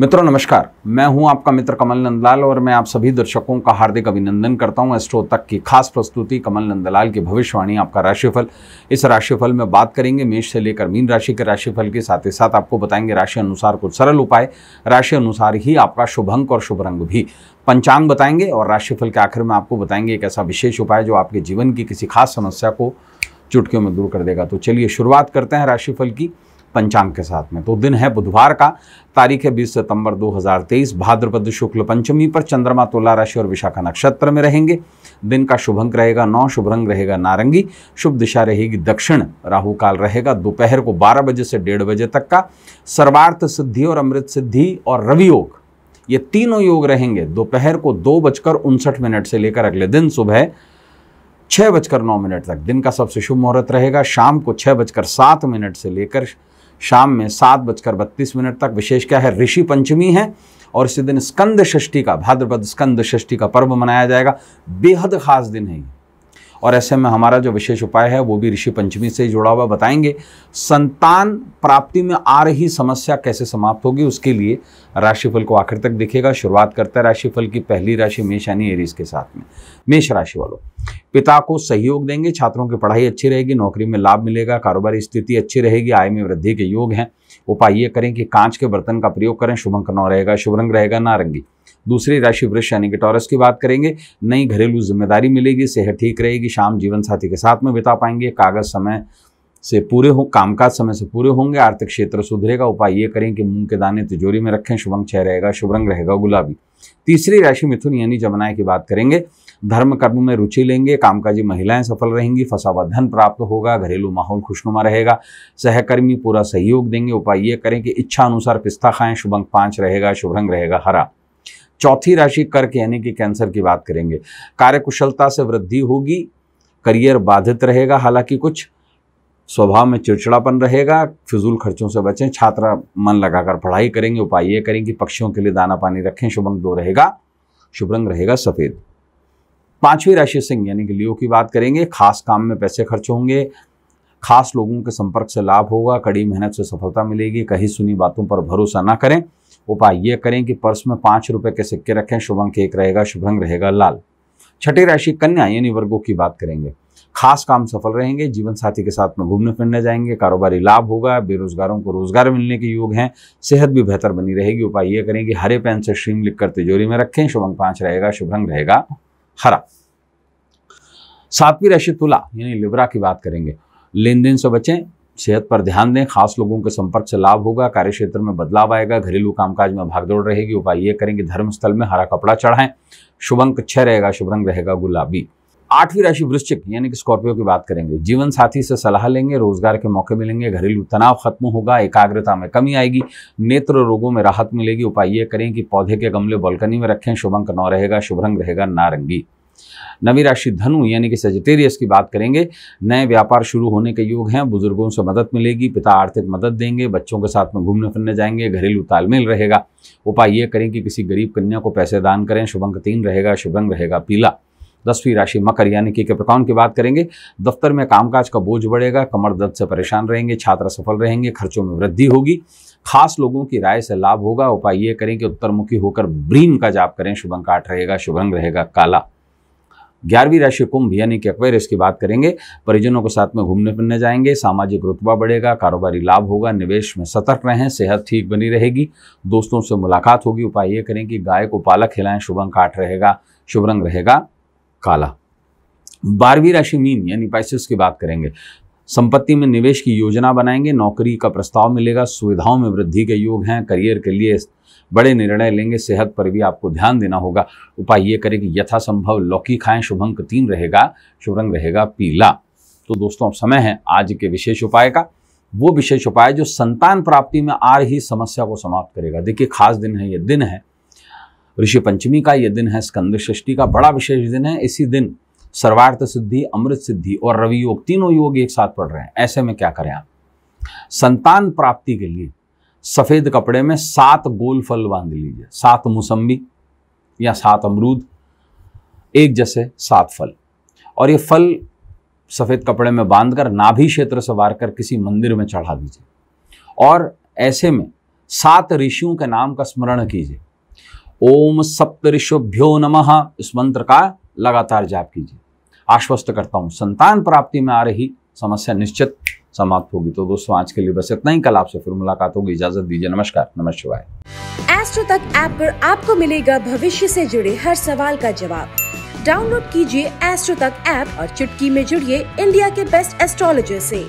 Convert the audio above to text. मित्रों नमस्कार, मैं हूं आपका मित्र कमल नंदलाल और मैं आप सभी दर्शकों का हार्दिक अभिनंदन करता हूं। एस्ट्रो तक की खास प्रस्तुति कमल नंदलाल की भविष्यवाणी, आपका राशिफल। इस राशिफल में बात करेंगे मेष से लेकर मीन राशि के राशिफल के साथ ही साथ आपको बताएंगे राशि अनुसार कुछ सरल उपाय, राशि अनुसार ही आपका शुभ अंक और शुभ रंग भी, पंचांग बताएंगे और राशिफल के आखिर में आपको बताएंगे एक ऐसा विशेष उपाय जो आपके जीवन की किसी खास समस्या को चुटकियों में दूर कर देगा। तो चलिए शुरुआत करते हैं राशिफल की पंचांग के साथ में। तो दिन है बुधवार का, तारीख है 20 सितंबर 2023, भाद्रपद शुक्ल पंचमी पर चंद्रमा तुला राशि और विशाखा नक्षत्र में रहेंगे। दिन का शुभ अंक रहेगा 9, शुभ रंग रहेगा नारंगी, शुभ दिशा रहेगी दक्षिण, राहु काल रहेगा दोपहर को 12 बजे से 1:30 बजे तक का। सर्वार्थ सिद्धि और अमृत सिद्धि और रवियोग, ये तीनों योग रहेंगे दोपहर को 2:59 से लेकर अगले दिन सुबह 6:09 तक। दिन का सबसे शुभ मुहूर्त रहेगा शाम को 6:07 से लेकर शाम में 7:32 तक। विशेष क्या है, ऋषि पंचमी है और इसी दिन स्कंद षष्ठी का, भाद्रपद स्कंद षष्ठी का पर्व मनाया जाएगा। बेहद खास दिन है और ऐसे में हमारा जो विशेष उपाय है वो भी ऋषि पंचमी से जुड़ा हुआ बताएंगे। संतान प्राप्ति में आ रही समस्या कैसे समाप्त होगी, उसके लिए राशिफल को आखिर तक देखिएगा। शुरुआत करते हैं राशिफल की पहली राशि मेष यानी एरीज के साथ में। मेष राशि वालों, पिता को सहयोग देंगे, छात्रों की पढ़ाई अच्छी रहेगी, नौकरी में लाभ मिलेगा, कारोबारी स्थिति अच्छी रहेगी, आय में वृद्धि के योग हैं। उपाय ये करें कि कांच के बर्तन का प्रयोग करें। शुभ अंक 9 रहेगा, शुभ रंग रहेगा नारंगी। दूसरी राशि वृक्ष यानी कि टॉरस की बात करेंगे। नई घरेलू जिम्मेदारी मिलेगी, सेहत ठीक रहेगी, शाम जीवन साथी के साथ में बिता पाएंगे, कागज समय से पूरे हो, कामकाज समय से पूरे होंगे, आर्थिक क्षेत्र सुधरेगा। उपाय ये करें कि मूंग के दाने तिजोरी में रखें। शुभ अंक 6 रहेगा, शुभ रंग रहेगा गुलाबी। तीसरी राशि मिथुन यानी जमुनाय की बात करेंगे। धर्म कर्म में रुचि लेंगे, कामकाजी महिलाएं सफल रहेंगी, फंसा हुआ धन प्राप्त होगा, घरेलू माहौल खुशनुमा रहेगा, सहकर्मी पूरा सहयोग देंगे। उपाय ये करें कि इच्छा अनुसार पिस्ता खाएं। शुभ अंक 5 रहेगा, शुभ रंग रहेगा हरा। चौथी राशि कर्क यानी कि कैंसर की बात करेंगे। कार्यकुशलता से वृद्धि होगी, करियर बाधित रहेगा, हालांकि कुछ स्वभाव में चिड़चिड़ापन रहेगा, फिजूल खर्चों से बचें, छात्र मन लगाकर पढ़ाई करेंगे। उपाय ये करें कि पक्षियों के लिए दाना पानी रखें। शुभ अंक 2 रहेगा, शुभ रंग रहेगा सफेद। पांचवी राशि सिंह यानी कि लियो की बात करेंगे। खास काम में पैसे खर्च होंगे, खास लोगों के संपर्क से लाभ होगा, कड़ी मेहनत से सफलता मिलेगी, कहीं सुनी बातों पर भरोसा ना करें। उपाय ये करें कि पर्स में 5 रुपए के सिक्के रखें। शुभ अंक 1 रहेगा, शुभ रंग रहेगा लाल। छठी राशि कन्या यानी वर्गों की बात करेंगे। खास काम सफल रहेंगे, जीवन साथी के साथ में घूमने फिरने जाएंगे, कारोबारी लाभ होगा, बेरोजगारों को रोजगार मिलने के योग हैं, सेहत भी बेहतर बनी रहेगी। उपाय ये करें कि हरे पेन से श्रीम लिखकर तिजोरी में रखें। शुभ अंक 5 रहेगा, शुभ रंग रहेगा हरा। सातवीं राशि तुला यानी लिब्रा की बात करेंगे। लेन देन से बचें, सेहत पर ध्यान दें, खास लोगों के संपर्क से लाभ होगा, कार्यक्षेत्र में बदलाव आएगा, घरेलू कामकाज में भागदौड़ रहेगी। उपाय ये करेंगे धर्मस्थल में हरा कपड़ा चढ़ाएं। शुभ अंक 6 रहेगा, शुभ रंग रहेगा गुलाबी। आठवीं राशि वृश्चिक यानी कि स्कॉर्पियो की बात करेंगे। जीवन साथी से सलाह लेंगे, रोजगार के मौके मिलेंगे, घरेलू तनाव खत्म होगा, एकाग्रता में कमी आएगी, नेत्र रोगों में राहत मिलेगी। उपाय ये करें कि पौधे के गमले बालकनी में रखें। शुभ अंक 9 रहेगा, शुभ रंग रहेगा नारंगी। नवी राशि धनु यानी कि सजिटेरियस की बात करेंगे। नए व्यापार शुरू होने के योग हैं, बुजुर्गों से मदद मिलेगी, पिता आर्थिक मदद देंगे, बच्चों के साथ में घूमने फिरने जाएंगे, घरेलू तालमेल रहेगा। उपाय ये करें कि किसी गरीब कन्या को पैसे दान करें। शुभ अंक 3 रहेगा, शुभ रंग रहेगा पीला। 10वीं राशि मकर यानी कि कैप्रिकॉर्न की बात करेंगे। दफ्तर में कामकाज का बोझ बढ़ेगा, कमर दर्द से परेशान रहेंगे, छात्र सफल रहेंगे, खर्चों में वृद्धि होगी, खास लोगों की राय से लाभ होगा। उपाय ये करें कि उत्तरमुखी होकर ब्रीम का जाप करें। शुभ अंक 8 रहेगा, शुभ रंग रहेगा काला। 11वीं राशि कुंभ यानी कि एक्वेरियस की बात करेंगे। परिजनों के साथ में घूमने फिरने जाएंगे, सामाजिक रुतबा बढ़ेगा, कारोबारी लाभ होगा, निवेश में सतर्क रहें, सेहत ठीक बनी रहेगी, दोस्तों से मुलाकात होगी। उपाय ये करें कि गाय को पाला खिलाएं। शुभ अंक 8 रहेगा, शुभ रंग रहेगा काला। 12वीं राशि मीन यानी पाइसेस की बात करेंगे। संपत्ति में निवेश की योजना बनाएंगे, नौकरी का प्रस्ताव मिलेगा, सुविधाओं में वृद्धि के योग हैं, करियर के लिए बड़े निर्णय लेंगे, सेहत पर भी आपको ध्यान देना होगा। उपाय ये करें कि यथासंभव लौकी खाएं। शुभ अंक 3 रहेगा, शुभ रंग रहेगा पीला। तो दोस्तों अब समय है आज के विशेष उपाय का, वो विशेष उपाय जो संतान प्राप्ति में आ रही समस्या को समाप्त करेगा। देखिए खास दिन है, ये दिन है ऋषि पंचमी का, ये दिन है स्कंद षष्ठी का, बड़ा विशेष दिन है। इसी दिन सर्वार्थ सिद्धि, अमृत सिद्धि और रवियोग, तीनों योग एक साथ पढ़ रहे हैं। ऐसे में क्या करें आप, संतान प्राप्ति के लिए सफेद कपड़े में 7 गोल फल बांध लीजिए। 7 मौसम्बी या 7 अमरूद, एक जैसे 7 फल, और ये फल सफेद कपड़े में बांधकर नाभि क्षेत्र से वार कर किसी मंदिर में चढ़ा दीजिए। और ऐसे में सात ऋषियों के नाम का स्मरण कीजिए। ओम सप्तऋषभ्यो नमः, इस मंत्र का लगातार जाप कीजिए। आश्वस्त करता हूँ संतान प्राप्ति में आ रही समस्या निश्चित समाप्त होगी। तो दोस्तों आज के लिए बस इतना ही, कल आपसे फिर मुलाकात होगी। इजाजत दीजिए, नमस्कार। नमः शिवाय। एस्ट्रो तक ऐप पर आपको मिलेगा भविष्य से जुड़े हर सवाल का जवाब। डाउनलोड कीजिए एस्ट्रो तक ऐप और चुटकी में जुड़िए इंडिया के बेस्ट एस्ट्रोलॉजर से।